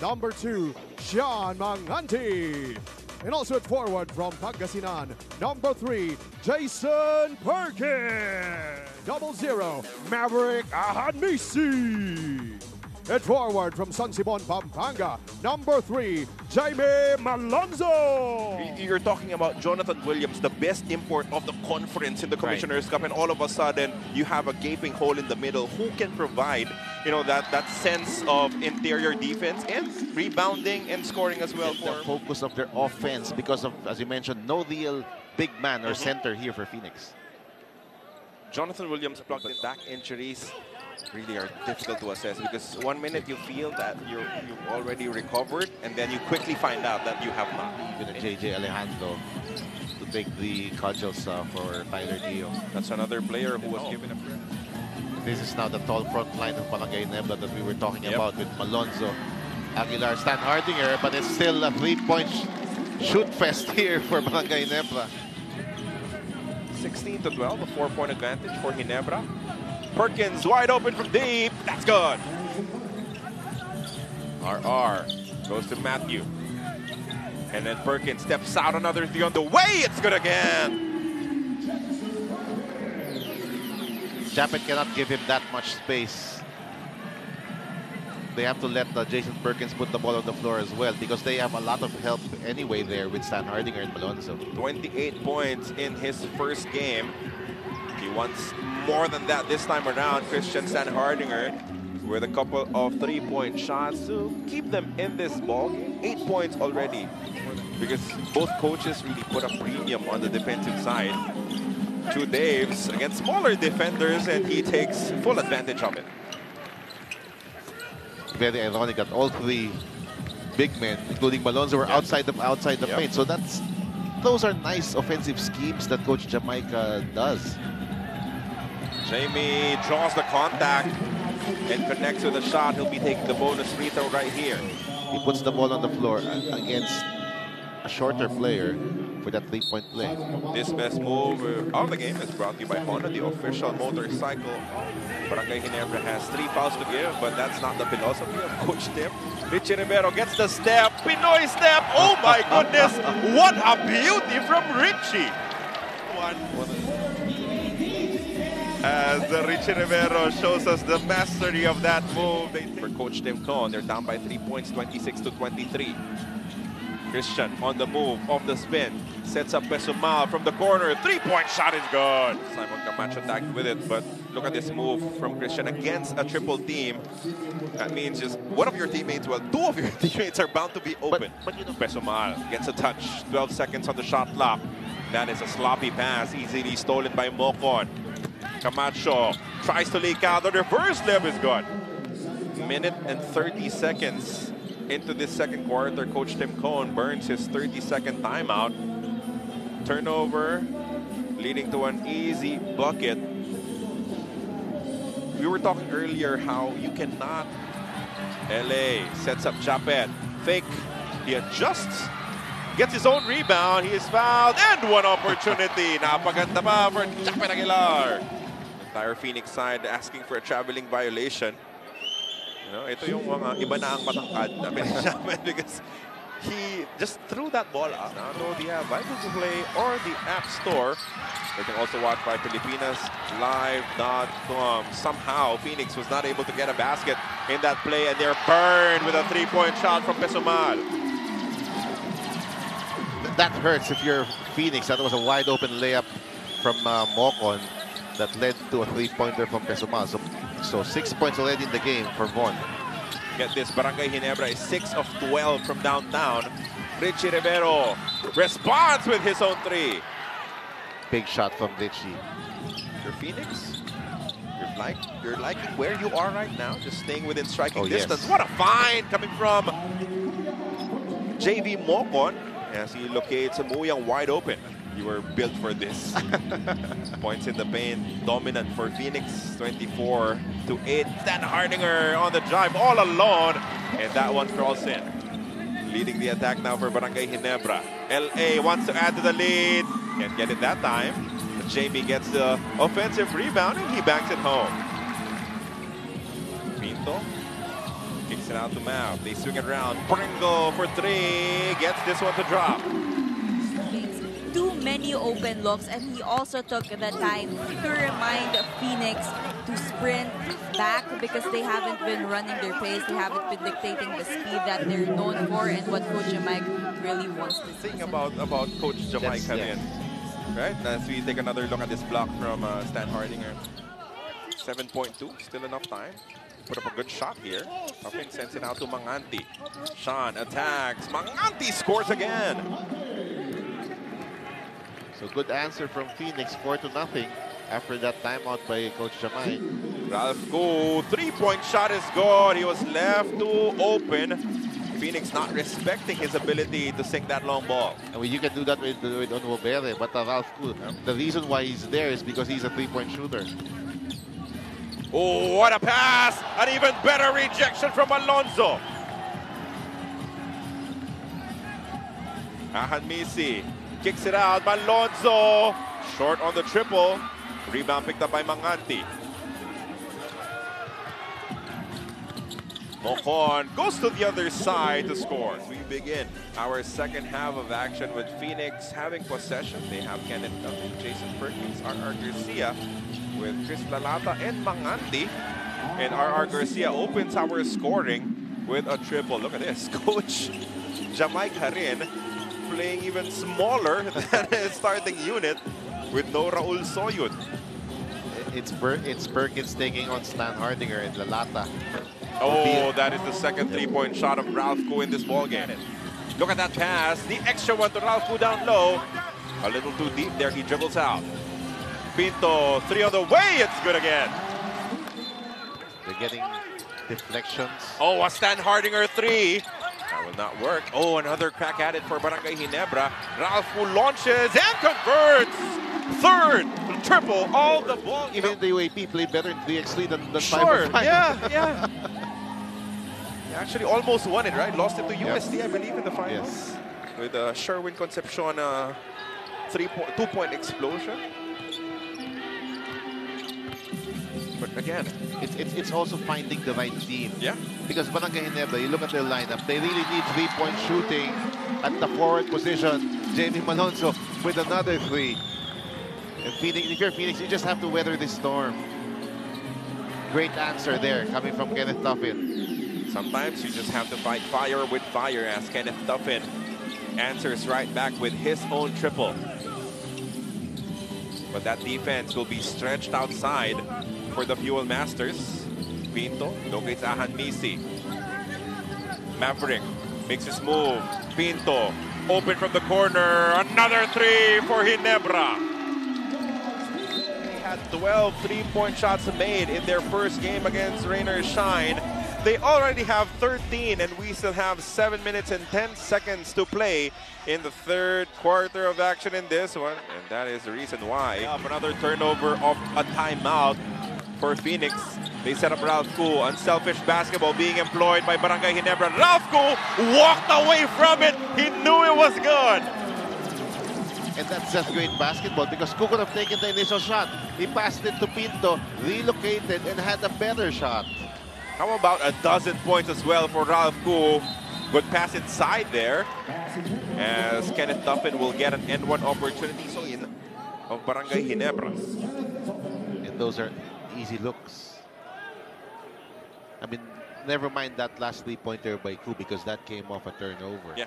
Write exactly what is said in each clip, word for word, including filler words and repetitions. number two, Sean Manganti. And also at forward from Pangasinan, number three, Jason Perkins. Double zero, Maverick Ahanmisi. At forward from Sansibon, Pampanga, number three, Jaime Malonzo. You're talking about Jonathan Williams, the best import of the conference in the Commissioner's right. Cup, and all of a sudden you have a gaping hole in the middle. Who can provide, you know, that, that sense of interior defense and rebounding and scoring as well? And for the focus of their offense because of, as you mentioned, no real big man or mm-hmm. center here for Phoenix. Jonathan Williams plugged in back injuries. Really are difficult to assess because one minute you feel that you're, you've already recovered and then you quickly find out that you have not. Even J J Alejandro to take the cudgels uh, for Tyler Dio. That's another player who was oh. given a... This is now the tall front line of Barangay Ginebra that we were talking yep. about with Malonzo, Aguilar, Standhardinger, but it's still a three-point shoot fest here for Barangay Ginebra. sixteen to twelve, a four-point advantage for Ginebra. Perkins wide open from deep. That's good. R R goes to Matthew. And then Perkins steps out another three on the way. It's good again. Japeth cannot give him that much space. They have to let uh, Jason Perkins put the ball on the floor as well because they have a lot of help anyway there with Standhardinger and Malonzo. twenty-eight points in his first game. He wants more than that this time around. Christian Standhardinger with a couple of three-point shots to keep them in this ball. Eight points already because both coaches really put a premium on the defensive side. Two Daves against smaller defenders, and he takes full advantage of it. Very ironic that all three big men, including Malonzo, were yeah. outside the outside the yep. paint. So that's those are nice offensive schemes that Coach Jamaica does. Jamie draws the contact and connects with a shot. He'll be taking the bonus free throw right here. He puts the ball on the floor against a shorter player for that three-point play. This best move of the game is brought to you by Honda, the official motorcycle. Barangay Ginebra has three fouls to give, but that's not the philosophy of Coach Tim. Richie Rivero gets the step, Pinoy step. Oh my goodness, what a beauty from Richie. One. As uh, Richie Rivero shows us the mastery of that move. They for Coach Tim Cone, they're down by three points, twenty-six to twenty-three. Christian on the move, off the spin, sets up Pessumal from the corner. Three-point shot is good. Simon Camacho tagged with it, but look at this move from Christian against a triple team. That means just one of your teammates, well, two of your teammates are bound to be open. But, but you know, Pessumal gets a touch, twelve seconds on the shot clock. That is a sloppy pass, easily stolen by Mocon. Camacho tries to leak out. The reverse layup is good. Minute and thirty seconds into this second quarter. Coach Tim Cone burns his thirty-second timeout. Turnover leading to an easy bucket. We were talking earlier how you cannot. L A sets up Japeth. Fake. He adjusts. Gets his own rebound. He is fouled. And one opportunity. Napaganda pa for Japeth Aguilar. Entire Phoenix side asking for a traveling violation. You know, ito yung mga iba na ang matangkad namin namin because he just threw that ball out. Now, no, the app to play or the App Store. You can also watch by Pilipinas Live dot com. Somehow, Phoenix was not able to get a basket in that play, and they're burned with a three-point shot from Pessumal. That hurts if you're Phoenix. That was a wide-open layup from uh, Mocon. That led to a three-pointer from Pessumal. So, so six points already in the game for Von. Get this, Barangay Ginebra is six of twelve from downtown. Richie Rivero responds with his own three. Big shot from Richie. You're Phoenix. You're, like, you're liking where you are right now, just staying within striking oh, distance. Yes. What a find coming from J B Mocon as he locates Muyang wide open. You were built for this. Points in the paint, dominant for Phoenix, twenty-four to eight. Standhardinger on the drive, all alone, and that one crawls in. Leading the attack now for Barangay Ginebra. L A wants to add to the lead. Can't get it that time. But Jamie gets the offensive rebound, and he banks it home. Pinto Kicks it out to Mav. They swing it around. Pringle for three. Gets this one to drop. Too many open looks, and he also took the time to remind Phoenix to sprint back because they haven't been running their pace. They haven't been dictating the speed that they're known for and what Coach Jamike really wants to see. Thing about, about Coach Jamike coming in, right? As we take another look at this block from uh, Standhardinger. seven point two, still enough time. Put up a good shot here. Tuffin sends it out to Manganti. Sean attacks. Manganti scores again. So good answer from Phoenix, four to nothing after that timeout by Coach Jamike. Ralph Cu, three-point shot is gone. He was left to open. Phoenix not respecting his ability to sink that long ball. And you can do that with, with Onwubere, but uh, Ralph Cu, yeah. the reason why he's there is because he's a three-point shooter. Oh, what a pass! An even better rejection from Malonzo. Ahanmisi kicks it out. Malonzo short on the triple. Rebound picked up by Manganti. Mocon goes to the other side to score. We begin our second half of action with Phoenix having possession. They have Kenneth Tuffin, Jason Perkins, R R Garcia with Chris Lalata and Manganti. And R R Garcia opens our scoring with a triple. Look at this. Coach Jamike Harin playing even smaller than his starting unit with no Raul Soyun. It's, Ber it's Perkins taking on Standhardinger and Lalata. Oh, that is the second three-point shot of Ralph Cu in this ballgame. Look at that pass. The extra one to Ralph Cu down low. A little too deep there. He dribbles out. Pinto, three on the way. It's good again. They're getting deflections. Oh, a Standhardinger three. That will not work. Oh, another crack at it for Barangay Ginebra. Ralph Cu launches and converts. Third triple, all the ball. Even the U A P played better in D X L than the sure, five. Sure, yeah, yeah. They actually almost won it, right? Lost it to U S D, yes. I believe, in the finals. Yes. With uh, Sherwin Concepcion, uh, three po two-point explosion. But again, it's, it's, it's also finding the right team. Yeah. Because Barangay Ginebra, you look at their lineup, they really need three-point shooting at the forward position. Jaime Malonzo with another three. And Phoenix, if you're Phoenix, you just have to weather this storm. Great answer there coming from Kenneth Tuffin. Sometimes you just have to fight fire with fire, as Kenneth Tuffin answers right back with his own triple. But that defense will be stretched outside for the Fuel Masters. Pinto locates Ahanmisi. Maverick makes his move. Pinto open from the corner. Another three for Ginebra. They had twelve three-point shots made in their first game against Rainer Shine. They already have thirteen, and we still have seven minutes and ten seconds to play in the third quarter of action in this one. And that is the reason why. Yeah, another turnover of a timeout for Phoenix. They set up Ralph Cu. Unselfish basketball being employed by Barangay Ginebra. Ralph Cu walked away from it. He knew it was good. And that's just great basketball because Cu could have taken the initial shot. He passed it to Pinto, relocated, and had a better shot. How about a dozen points as well for Ralph Cu? Good pass inside there as Kenneth Tuffin will get an end one opportunity so in of Barangay Ginebra. And those are easy looks. I mean, never mind that last three-pointer by Cu because that came off a turnover. Yeah.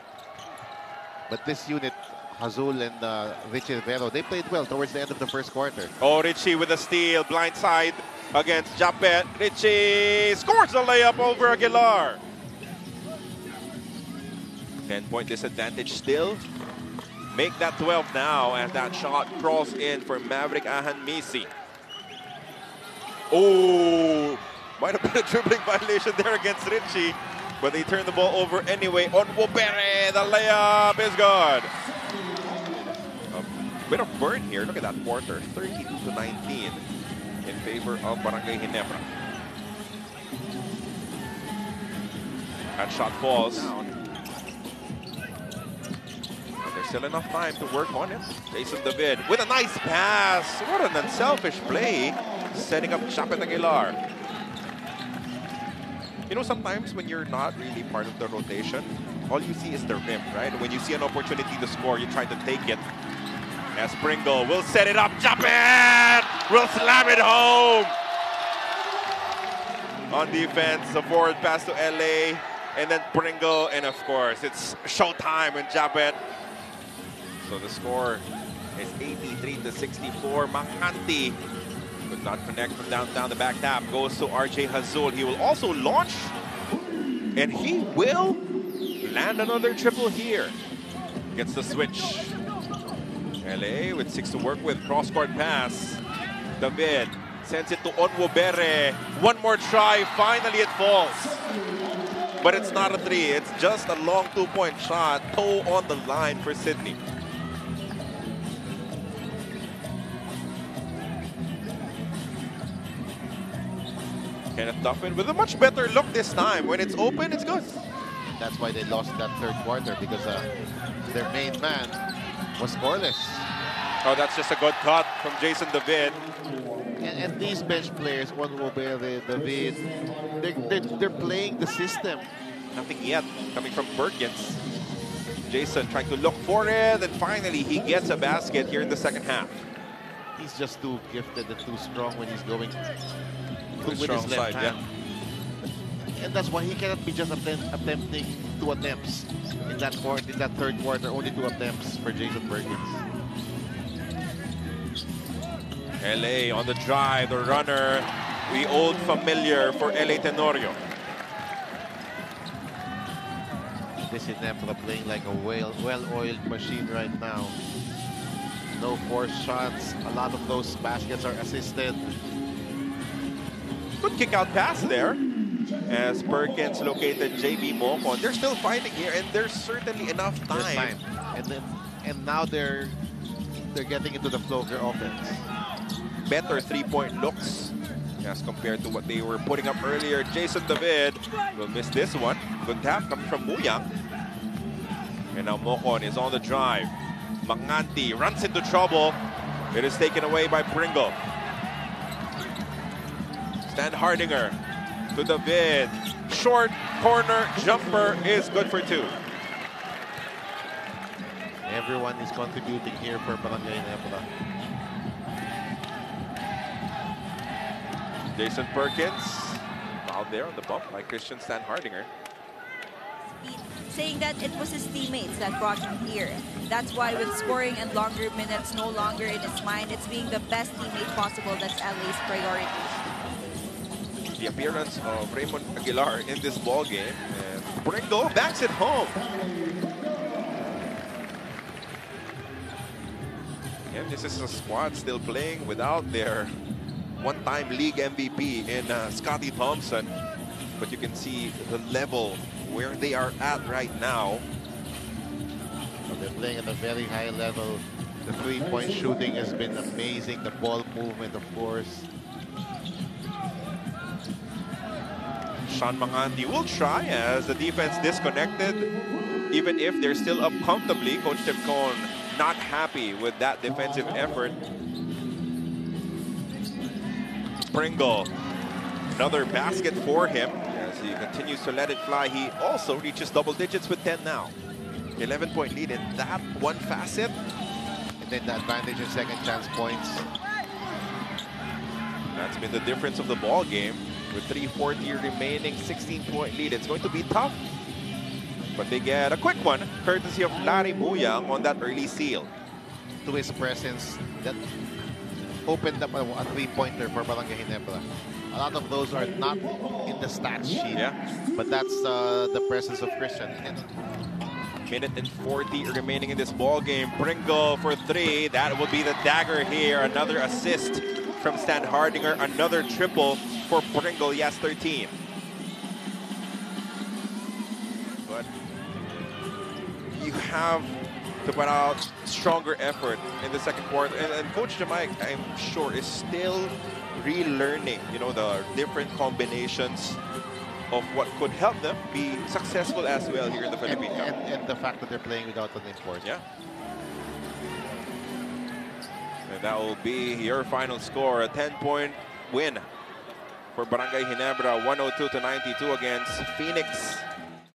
But this unit, Hazul and uh, Richie Rivero, they played well towards the end of the first quarter. Oh, Richie with a steal, blind side. Against Japeth, Richie scores a layup over Aguilar. ten-point disadvantage still. Make that twelve now as that shot crawls in for Maverick Ahanmisi. Oh, might have been a dribbling violation there against Richie, but they turn the ball over anyway. Onwubere, the layup is good. A bit of burn here. Look at that quarter, thirty-two to nineteen. In favor of Barangay Ginebra. That shot falls. But there's still enough time to work on it. Jason David with a nice pass. What an unselfish play. Setting up Japeth Aguilar. you know, sometimes when you're not really part of the rotation, all you see is the rim, right? When you see an opportunity to score, you try to take it. As Pringle will set it up, Japeth will slam it home. On defense, a forward pass to L A, and then Pringle, and of course, it's showtime in Japeth. So the score is eighty-three to sixty-four. Manganti could not connect from downtown. The back tap goes to R J Hazul. He will also launch, and he will land another triple here. Gets the switch. L A with six to work with, cross-court pass. David sends it to Onwubere. One more try, finally it falls. But it's not a three, it's just a long two-point shot. Toe on the line for Sydney. Kenneth Tuffin with a much better look this time. When it's open, it's good. That's why they lost that third quarter, because uh, their main man was scoreless. Oh, that's just a good cut from Jason David. And, and these bench players, Onwubere, David, they, they, they're playing the system. Nothing yet coming from Perkins. Jason trying to look for it, and finally he gets a basket here in the second half. He's just too gifted and too strong when he's going too with strong his left side, hand. Yeah. And that's why he cannot be just attempt, attempting two attempts in that fourth, in that third quarter. Only two attempts for Jason Perkins. L A on the drive, the runner, the old familiar for L A Tenorio. This is Nepra playing like a well-oiled machine right now. No forced shots. A lot of those baskets are assisted. Good kick-out pass there. As Perkins located J B Mocon. They're still fighting here, and there's certainly enough time. time. And then, and now they're they're getting into the flow of their offense. Better three-point looks as compared to what they were putting up earlier. Jason David will miss this one. Good tap coming from Muyang. And now Mocon is on the drive. Manganti runs into trouble. It is taken away by Pringle. Standhardinger to David. Short corner jumper is good for two. Everyone is contributing here for Barangay Ginebra. Jason Perkins, out there on the bump by Christian Standhardinger. Saying that it was his teammates that brought him here. That's why with scoring and longer minutes no longer in his mind, it's being the best teammate possible that's L A's priority. The appearance of Raymond Aguilar in this ball game, and Pringle backs it home. And this is a squad still playing without their one-time league M V P in uh, Scottie Thompson. But you can see the level where they are at right now. So they're playing at a very high level. The three-point shooting has been amazing. The ball movement, of course. Sean Manganti will try as the defense disconnected. Even if they're still up comfortably, Coach Tim Cone not happy with that defensive effort. Pringle, another basket for him as he continues to let it fly. He also reaches double digits with ten now. eleven-point lead in that one facet. And then the advantage in second chance points. That's been the difference of the ball game. With three forty remaining, sixteen-point lead. It's going to be tough, but they get a quick one, courtesy of Larry Muyang on that early seal. To his presence, that opened up a, a three-pointer for Barangay Ginebra. A lot of those are not in the stat sheet, yeah. But that's uh, the presence of Christian. Minute and forty remaining in this ball game. Pringle for three. That will be the dagger here. Another assist from Standhardinger. Another triple for Pringle. Yes, thirteen. But you have to put out stronger effort in the second quarter. And, and Coach Jamaic, I'm sure, is still relearning, you know, the different combinations of what could help them be successful as well here in the Philippine Cup. And, and the fact that they're playing without an import. Yeah. And that will be your final score, a ten-point win for Barangay Ginebra, one oh two to ninety-two against Phoenix.